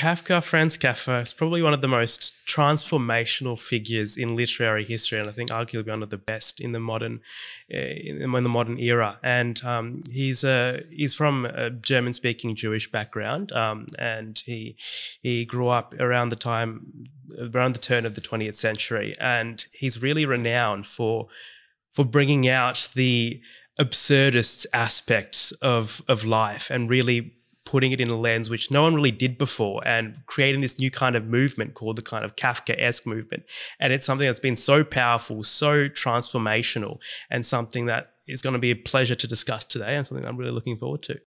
Kafka, Franz Kafka, is probably one of the most transformational figures in literary history, and I think arguably one of the best in the modern era. And he's from a German-speaking Jewish background, and he grew up around the turn of the 20th century, and he's really renowned for bringing out the absurdist aspects of life and really putting it in a lens which no one really did before, and creating this new kind of movement called the kind of Kafka-esque movement. And it's something that's been so powerful, so transformational, and something that is going to be a pleasure to discuss today, and something I'm really looking forward to.